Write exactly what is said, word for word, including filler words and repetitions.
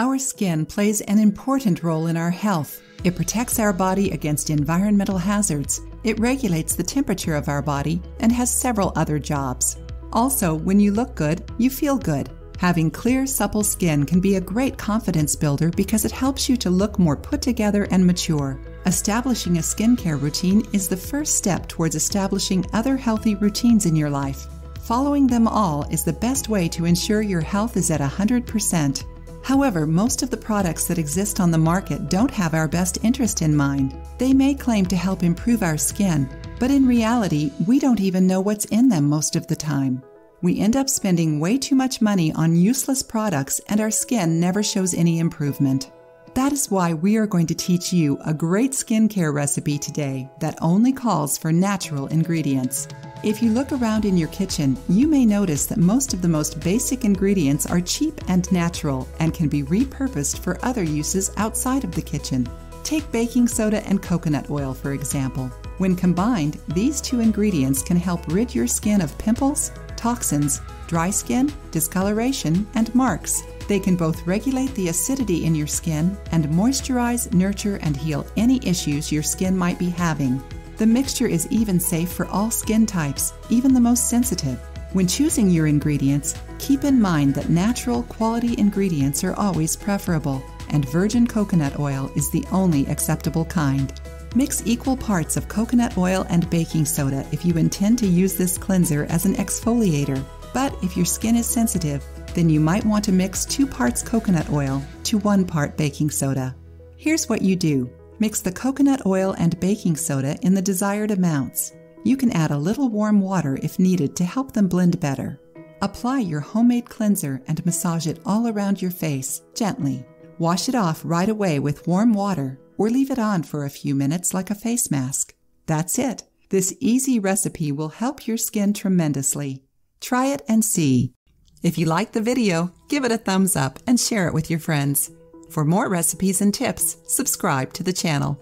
Our skin plays an important role in our health. It protects our body against environmental hazards, it regulates the temperature of our body, and has several other jobs. Also, when you look good, you feel good. Having clear, supple skin can be a great confidence builder because it helps you to look more put together and mature. Establishing a skincare routine is the first step towards establishing other healthy routines in your life. Following them all is the best way to ensure your health is at one hundred percent. However, most of the products that exist on the market don't have our best interest in mind. They may claim to help improve our skin, but in reality, we don't even know what's in them most of the time. We end up spending way too much money on useless products and our skin never shows any improvement. That is why we are going to teach you a great skincare recipe today that only calls for natural ingredients. If you look around in your kitchen, you may notice that most of the most basic ingredients are cheap and natural and can be repurposed for other uses outside of the kitchen. Take baking soda and coconut oil, for example. When combined, these two ingredients can help rid your skin of pimples, toxins, dry skin, discoloration, and marks. They can both regulate the acidity in your skin and moisturize, nurture, and heal any issues your skin might be having. The mixture is even safe for all skin types, even the most sensitive. When choosing your ingredients, keep in mind that natural, quality ingredients are always preferable, and virgin coconut oil is the only acceptable kind. Mix equal parts of coconut oil and baking soda if you intend to use this cleanser as an exfoliator. But if your skin is sensitive, then you might want to mix two parts coconut oil to one part baking soda. Here's what you do. Mix the coconut oil and baking soda in the desired amounts. You can add a little warm water if needed to help them blend better. Apply your homemade cleanser and massage it all around your face, gently. Wash it off right away with warm water, or leave it on for a few minutes like a face mask. That's it. This easy recipe will help your skin tremendously. Try it and see. If you like the video, give it a thumbs up and share it with your friends. For more recipes and tips, subscribe to the channel.